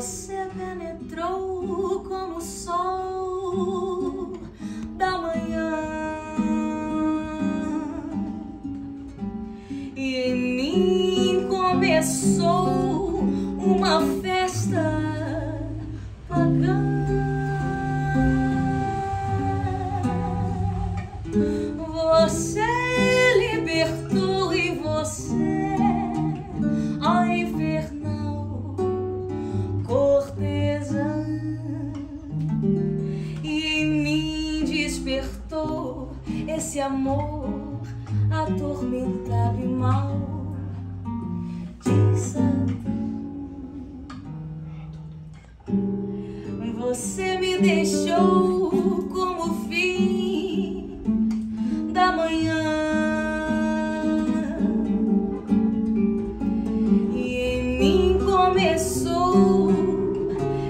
você penetrou como o sol da manhã, e em mim começou uma festa pagã. Você libertou e você, ó infernal cortesã, e em mim despertou esse amor atormentado e mau de Satã. Você me deixou como o fim da manhã, começou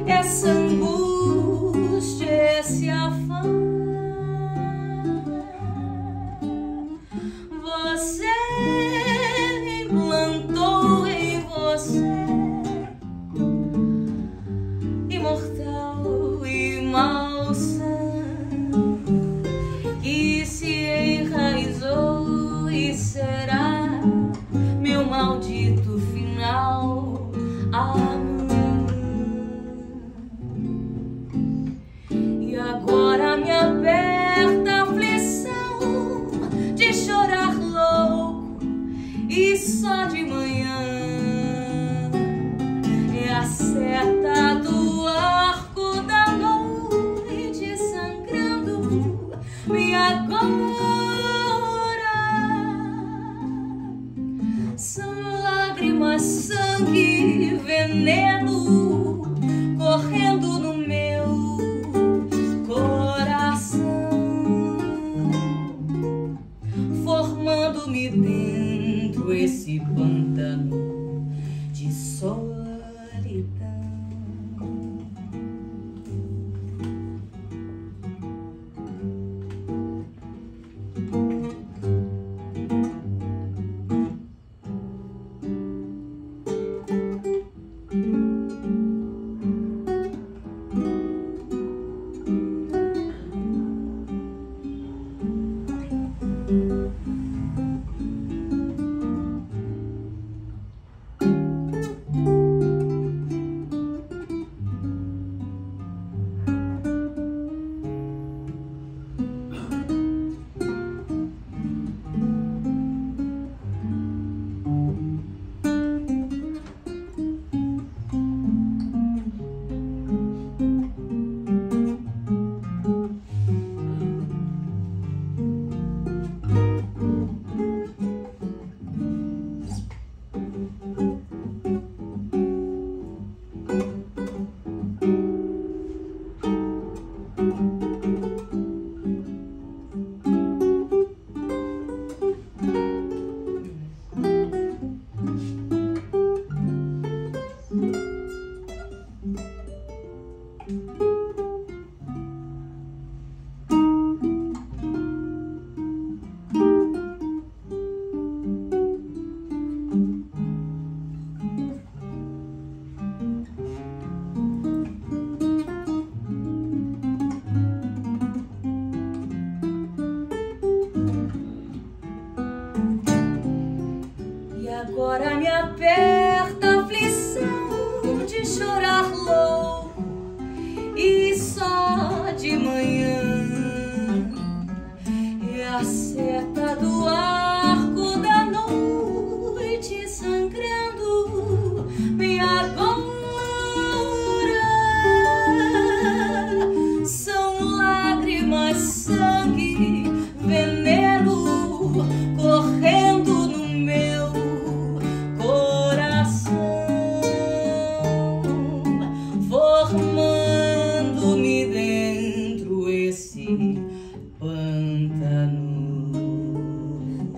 essa angústia, esse afã. Você implantou em você, imortal e malsã, que se enraizou e será meu maldito final. E agora me aperta a aflição de chorar louco e só de manhã, e a seta do arco da noite sangrando me agora. São lágrimas, sangue, veneno correndo no meu coração, formando-me dentro esse pântano de solidão. Agora me aperta a aflição de chorar louco e só de manhã, e a seta do arco da noite sangrando me agora. São lágrimas, sangue, veneno correndo no meu pântano.